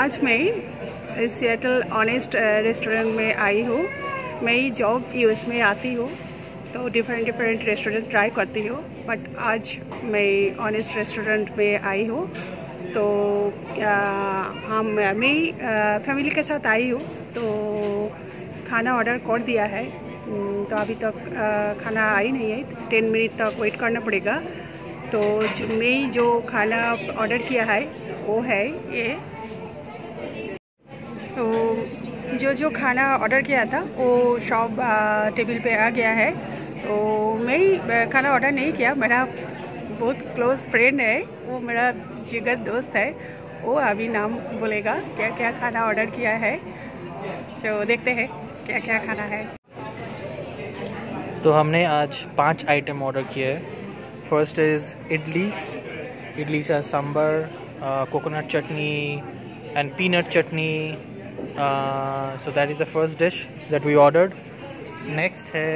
आज मैं Seattle honest restaurant में आई हूँ। मेरी जॉब यूएस में आती हूँ तो डिफरेंट रेस्टोरेंट ट्राई करती हूँ, बट आज मैं ऑनेस्ट रेस्टोरेंट में आई हूँ। तो मेरी फैमिली के साथ आई हूँ तो खाना ऑर्डर कर दिया है। तो अभी तक खाना आई नहीं है, 10 मिनट तक वेट करना पड़ेगा। तो मैं जो खाना ऑर्डर किया है वो है ये। तो जो खाना ऑर्डर किया था वो शॉप टेबल पे आ गया है। तो मैं खाना ऑर्डर नहीं किया, मेरा बहुत क्लोज फ्रेंड है, वो मेरा जिगर दोस्त है, वो अभी नाम बोलेगा क्या क्या खाना ऑर्डर किया है। तो देखते हैं क्या क्या खाना है। तो हमने आज 5 आइटम ऑर्डर किए हैं। फर्स्ट इज़ इडली सा sambar, coconut chutney and peanut chutney. So that is the first dish that we ordered. Next है,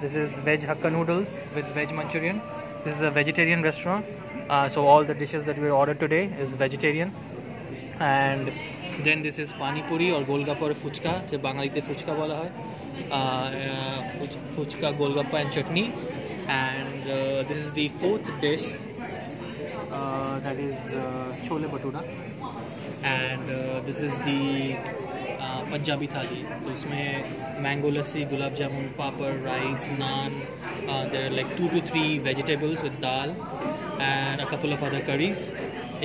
this is veg hakka noodles with veg manchurian. This is a vegetarian restaurant, so all the dishes that we order today is vegetarian. And then this is pani puri और गोलगप्पा और फुचका, जो बांगाली ते फुचका वाला है, phuchka golgappa and chutney. And this is the fourth dish that is chole bhatura. And this is the Punjabi thali, तो उसमें mango lassi, gulab jamun, papad, rice, naan, there are like 2 to 3 vegetables with dal and a couple of other curries.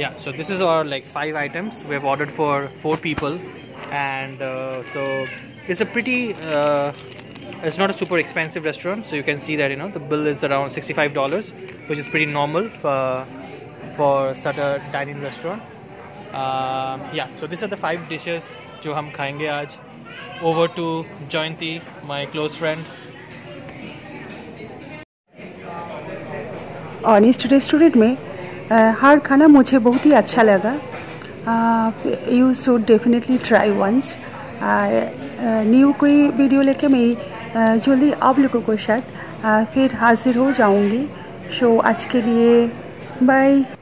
Yeah, so this is our like 5 items we have ordered for 4 people, and so it's a pretty it's not a super expensive restaurant, so you can see that, you know, the bill is around $65, which is pretty normal for such a dining restaurant. Yeah, so these are the 5 dishes jo hum khayenge aaj. Over to Jayanti, my close friend. Honest restaurant में हर खाना मुझे बहुत ही अच्छा लगा। You should definitely try once. New कोई video लेके मैं जल्दी आप लोगों को शायद फिर हाजिर हो जाऊंगी। सो आज के लिए बाय।